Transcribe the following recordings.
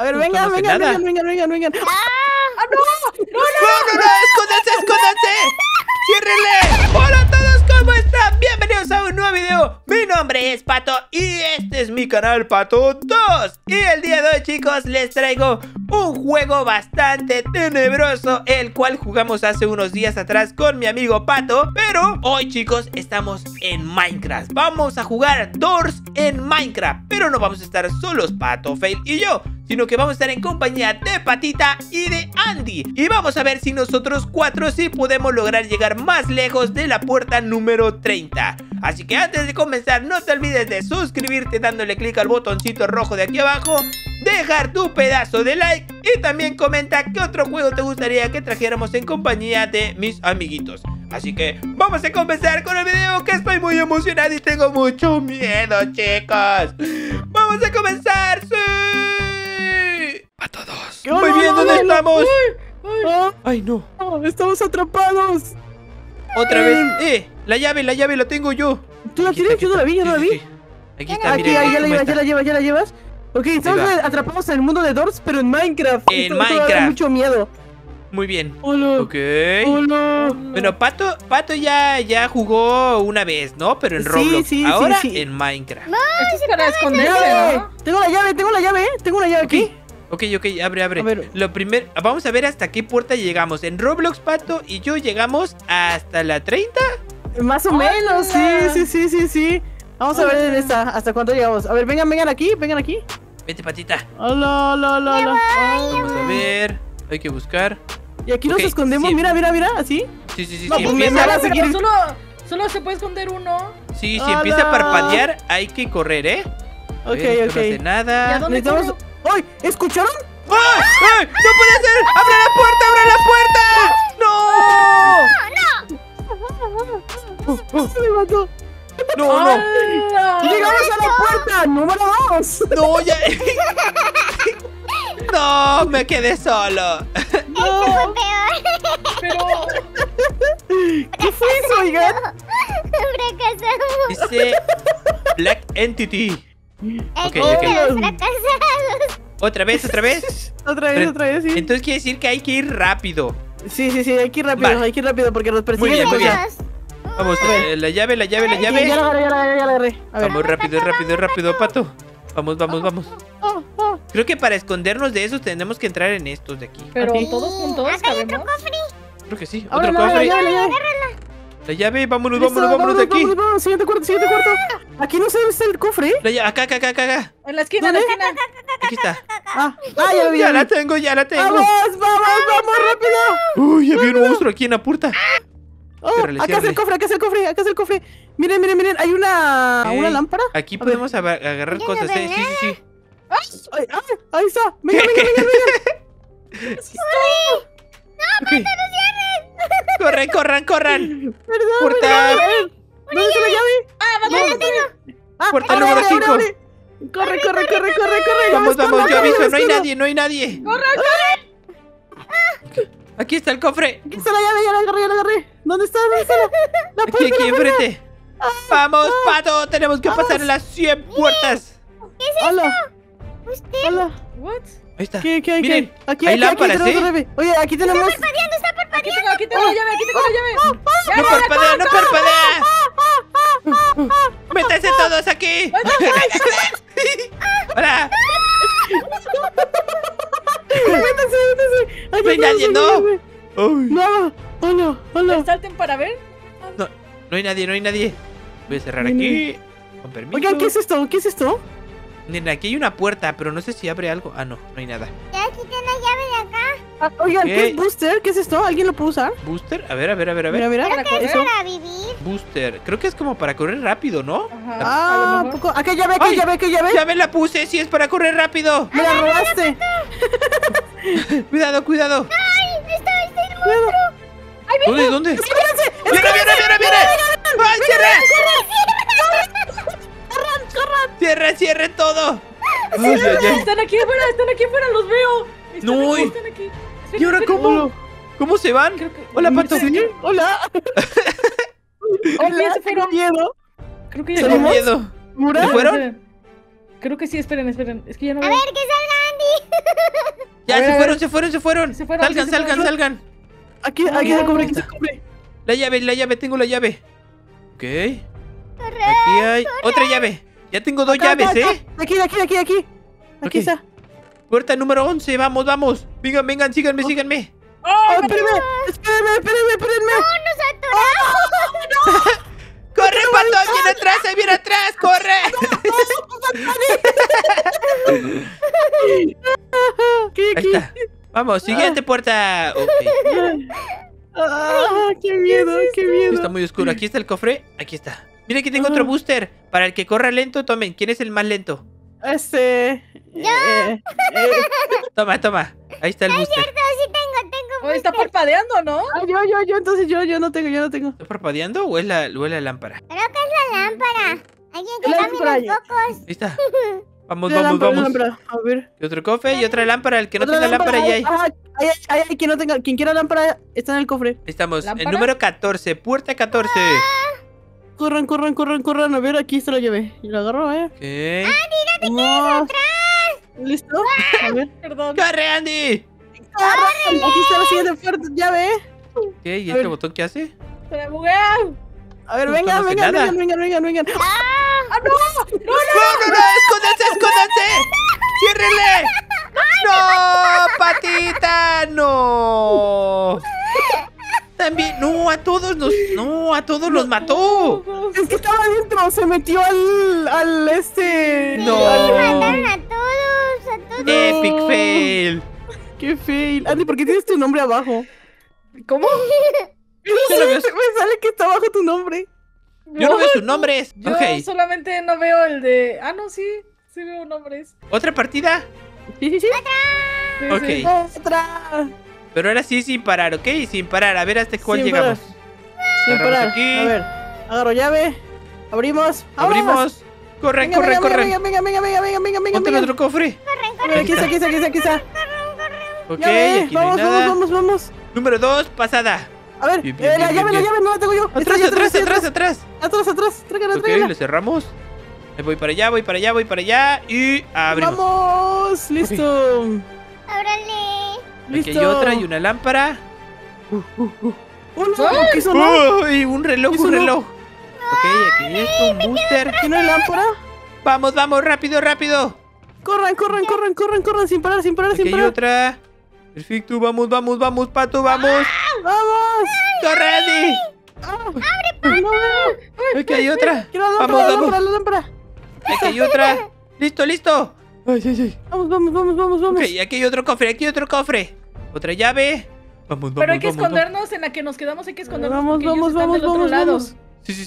A ver, vengan, vengan, vengan, vengan, vengan, vengan. ¡Ah! ¡No! ¡No, no! ¡No, no, no! ¡Escóndanse, escóndanse! ¡Ciérrenle! ¡Hola a todos! ¿Cómo están? Bienvenidos a un nuevo video. Mi nombre es Pato y este es mi canal Pato 2. Y el día de hoy, chicos, les traigo un juego bastante tenebroso, el cual jugamos hace unos días atrás con mi amigo Pato. Pero hoy, chicos, estamos en Minecraft. Vamos a jugar Doors en Minecraft. Pero no vamos a estar solos, Pathofail y yo, sino que vamos a estar en compañía de Patita y de Andy. Y vamos a ver si nosotros cuatro sí podemos lograr llegar más lejos de la puerta número 30. Así que antes de comenzar, no te olvides de suscribirte dándole clic al botoncito rojo de aquí abajo, dejar tu pedazo de like y también comenta qué otro juego te gustaría que trajéramos en compañía de mis amiguitos. Así que vamos a comenzar con el video, que estoy muy emocionado y tengo mucho miedo, chicos. ¡Vamos a comenzar! ¡Sí! A todos. Muy bien, ¿dónde estamos? Ay, no. Estamos atrapados. Otra vez. La llave la tengo yo. ¿Tú la tienes? Yo no la vi, yo no la vi. Aquí está, mira. Ya la llevas. Ok, estamos atrapados en el mundo de Doors, pero en Minecraft. En Minecraft. Mucho miedo. Muy bien. Hola. Ok. Hola. Bueno, Pato ya jugó una vez, ¿no? Pero en Roblox. Sí, ahora en Minecraft. No, es para esconderse, ¿no? Tengo la llave, tengo la llave aquí. Ok, abre, abre. Lo primero, vamos a ver hasta qué puerta llegamos. En Roblox, Pato y yo llegamos hasta la 30. Más o menos, sí. Vamos a ver en esta, hasta cuánto llegamos. A ver, vengan aquí. Vete, Patita. Hola. Vamos a ver, hay que buscar. Y aquí nos escondemos, mira, así. Sí. Pero solo se puede esconder uno. Sí, si empieza a parpadear, hay que correr, ¿eh? Ok. No hace nada. Necesitamos... ¡Ay! ¿Escucharon? ¡Ay! ¡No puede ser! ¡Abre la puerta! ¡Abre la puerta! ¡No! ¡No! ¡Se levantó! ¡No! ¡Llegamos a la puerta número 2! ¡No, ya! ¡No! ¡Me quedé solo! ¡No! ¡Esto fue peor! ¡Pero! ¿Qué fue eso, oigan? ¡Fracasamos! Dice Black Entity. Fracasados. ¿Otra vez? otra vez, sí. Entonces quiere decir que hay que ir rápido. Sí, hay que ir rápido, vale. Porque nos persiguen. Muy bien. Vamos, la llave. Ya la agarré. A ver. Vamos, rápido, Pato. Vamos. Creo que para escondernos de esos tenemos que entrar en estos de aquí. Pero todos juntos, ¿sabemos? Acá hay otro cofre. Creo que sí, otro cofre. La llave, vámonos de aquí. Vámonos, siguiente cuarto. Aquí no sé dónde está el cofre. Acá. En la esquina, ¿Dónde? Aquí está. Ya la tengo. Vamos, rápido. Uy, había un monstruo aquí en la puerta. Acá es el cofre. Miren, hay una lámpara. Aquí podemos agarrar cosas, sí. Ahí está. Venga. ¡No, Pato, no cierren! ¡Corran! Perdón, ¡puerta! ¿Dónde está la llave? ¡Puerta número 5! ¡Corre! Vamos, yo aviso, no hay nadie. ¡Corran! Aquí está el cofre. Aquí está la llave, ya la agarré. ¿Dónde está? La puerta. Aquí enfrente. ¡Vamos, Pato! Tenemos que pasar las 100 puertas. ¿Qué es esto? Hola. ¿Qué? Ahí está. ¿Qué? Aquí hay lámparas, ¿sí? Oye, aquí tenemos... Está parpadeando. Aquí tengo la llave. No parpadea. ¡Métanse todos aquí! ¡Hola! ¡Métanse! ¡No hay nadie, no! ¡No! ¡Salten para ver! No hay nadie. Voy a cerrar aquí. Con permiso. Oigan, ¿qué es esto? Aquí hay una puerta, pero no sé si abre algo. No hay nada. Ya quité la llave de acá. Oigan, ¿qué es booster? ¿Qué es esto? ¿Alguien lo puede usar? ¿Booster? A ver. Mira, creo que es para vivir. Booster. Creo que es como para correr rápido, ¿no? Ajá. Un poco. Acá llave. Ya me la puse, sí, es para correr rápido. Me la robaste. Cuidado. ¡Ay! ¡Está el monstruo! ¡Ay, mira! ¿Dónde? ¡Viene! ¡Ay, cierra! ¡Cierre todo! Están aquí afuera, los veo. Están aquí. ¿Y ahora cómo? ¿Cómo se van? Hola, Pato. Hola. Se fueron. Creo que ya tengo miedo. ¿Se fueron? Creo que sí, esperen. Es que ya no veo. A ver, que salga Ya, se fueron. Salgan. Aquí se cubre. La llave, tengo la llave. Ok. Aquí hay otra llave. Ya tengo dos llaves, ¿eh? Aquí. Aquí está. Puerta número 11, vamos. Vengan, síganme. ¡Oh, espérenme! ¡No, nos atoramos! ¡No! ¡Corre, Pato! ¡Viene atrás! ¡Corre! Ahí está. Vamos, siguiente puerta. Okay. ¡Qué miedo! Está muy oscuro. Aquí está el cofre. Aquí está. Mira, aquí tengo otro booster. Para el que corra lento, tomen. ¿Quién es el más lento? Toma. Ahí está el booster. Es cierto, sí tengo. Booster. Está parpadeando, ¿no? Ah, yo no tengo. ¿Está parpadeando o es la lámpara? Creo que es la lámpara. Alguien que cambie los focos. Ahí está. Vamos. A ver. Y otro cofre y otra lámpara. El que no tenga lámpara ya hay. Ay, quien quiera lámpara está en el cofre. Estamos. ¿Lámpara? El número 14. Puerta 14. Corran. A ver, aquí se lo llevé. Y lo agarro, ¿eh? ¿Qué? ¡Andy, no te quedes atrás! ¿Listo? A ver, perdón. ¡Corre, Andy! ¡Córrele! Aquí está la siguiente puerta, llave. ¿Qué? ¿Y este botón qué hace? ¡Se me bugueó! A ver, vengan. ¡Ah, no! ¡No! ¡Escóndanse! ¡Ciérrenle! ¡No, Patita! ¡No! También, a todos los mató. Es que estaba adentro, se metió al No. Mataron a todos. Epic fail. Qué fail. Andy, ¿por qué tienes tu nombre abajo? ¿Cómo? Me sale que está abajo tu nombre. Yo no veo sus nombres. Yo solamente no veo el de... Ah, no, sí veo nombres. ¿Otra partida? Sí. ¡Otra! Sí, ok. ¡Otra! Pero ahora sí sin parar, ¿ok? Sin parar, a ver hasta cuál llegamos. Sin parar, aquí. A ver, agarro llave. Abrimos. Corre. Venga. Otro cofre. Corre. Aquí está. Ok, aquí no hay nada. Vamos. Número 2, pasada. A ver, la llave no la tengo yo. Atrás. Tráigala. Ok, le cerramos. Voy para allá. Y abrimos. Vamos, listo. Ábrale. Aquí hay otra y una lámpara. Un reloj, Ok, aquí hay un booster. ¿No hay lámpara? Vamos, rápido. Corran, sin parar. Aquí hay otra. Perfecto, vamos, Pato, vamos. Corre, Andy. Abre, Pato. Aquí hay otra. La lámpara. Aquí hay otra. Listo. Ay. Vamos. Ok, aquí hay otro cofre. Otra llave. Vamos. Pero hay que escondernos en la que nos quedamos. Vamos. Sí.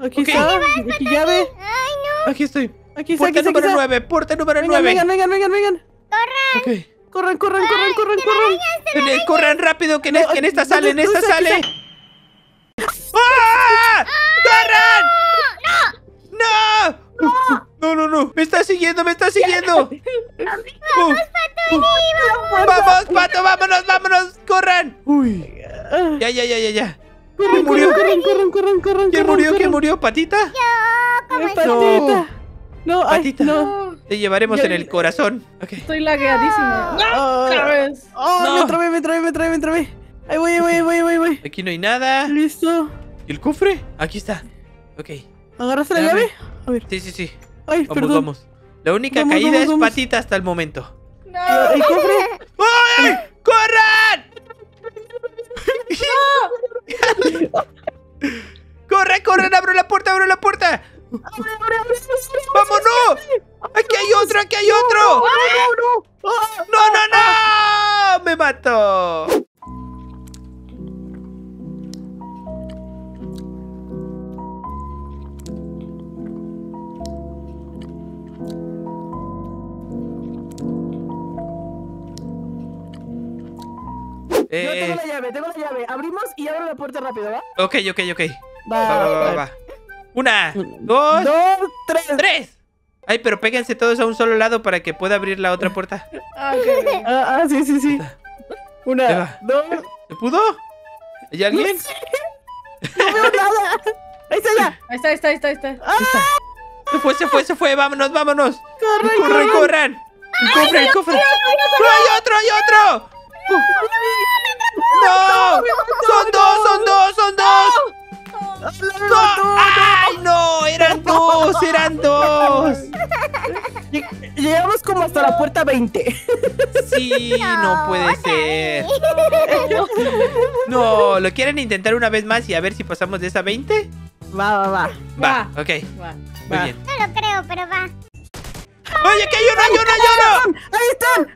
Aquí está. Aquí llave. Ay, no. Aquí estoy. Puerta número 9. Vengan. Corran. Ok. Corran. Corran rápido que en esta sale, ¡Ah! ¡Corran! ¡No! No, me está siguiendo. Vamos, Pato, vámonos, corran. Uy. Ya. ¿Quién murió? ¿Quién murió? ¿Patita? Yo, Patita. No. Te llevaremos en el corazón. Okay. Estoy lagueadísima. No, otra vez. Ahí voy. Aquí no hay nada. Listo. ¿Y el cofre? Aquí está. Ok. ¿Agarraste la llave? A ver. Sí. Ay, vamos. La única caída es Patita hasta el momento. No. ¿El cofre? ¡Ay! ¡Corran! ¡No! ¡Corran! ¡Abro la puerta! ¡Vamos, no! ¡Aquí hay otro! ¡No! ¡Me mató! Yo tengo la llave. Abrimos y abro la puerta rápido, ¿va? Ok. Va. 1, 2, 3. Ay, pero péguense todos a un solo lado para que pueda abrir la otra puerta. Okay. Sí. 1, 2. ¿Se pudo? ¿Hay alguien? No veo nada. Ahí está. Se fue. Vámonos. Corran. ¡Corre! ¡Cofre! ¡No! ¡Hay otro! otro! ¡No! ¡Son dos! ¡Ay, no! ¡Eran dos! Llegamos como hasta la puerta 20. Sí, no puede ser. No, ¿lo quieren intentar una vez más y a ver si pasamos de esa 20? Va, ok. Muy bien. No lo creo, pero va. ¡Oye, que hay uno!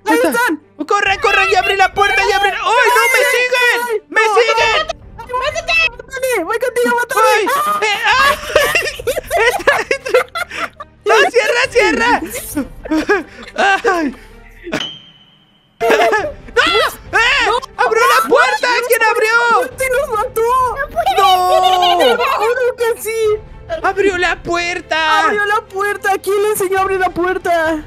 ¡Ahí están! ¡Corran! ¡Ya abrí la puerta! ¡Ay, no! ¡Me siguen! ¡Mátete! ¡Voy contigo, mátame! ¡No, cierra! ¡Ay! ¡Abrió la puerta! ¿Quién abrió? ¡Se nos mató! ¡No! ¡Juro que sí! ¡Abrió la puerta! ¿Quién le enseñó a abrir la puerta?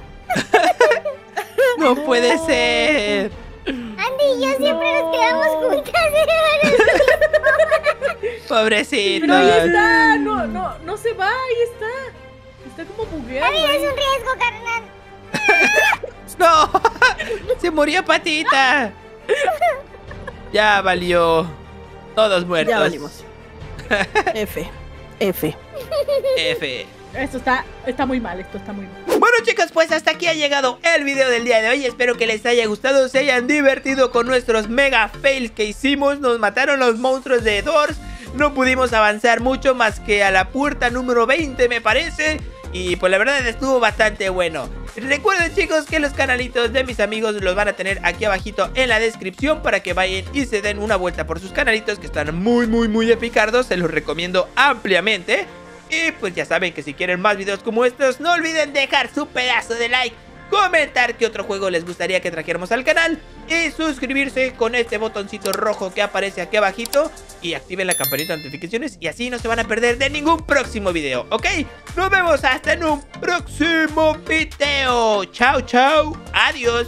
¡No puede ser! Andy y yo siempre nos quedamos juntas. Pobrecita. Pero ahí está. No se va. Ahí está. Está como bugueado. Andy, es un riesgo, carnal. ¡No! ¡Se murió Patita! Ya valió. Todos muertos. Ya valimos. F. Esto está muy mal. Bueno, chicas, pues hasta aquí ha llegado el video del día de hoy. Espero que les haya gustado, se hayan divertido con nuestros mega fails que hicimos. Nos mataron los monstruos de Doors. No pudimos avanzar mucho más que a la puerta número 20, me parece. Y pues la verdad estuvo bastante bueno. Recuerden, chicos, que los canalitos de mis amigos los van a tener aquí abajito en la descripción para que vayan y se den una vuelta por sus canalitos, que están muy epicardos. Se los recomiendo ampliamente. Y pues ya saben que si quieren más videos como estos, no olviden dejar su pedazo de like, comentar qué otro juego les gustaría que trajéramos al canal y suscribirse con este botoncito rojo que aparece aquí abajito, y activen la campanita de notificaciones y así no se van a perder de ningún próximo video, ¿ok? Nos vemos hasta en un próximo video. Chao, adiós.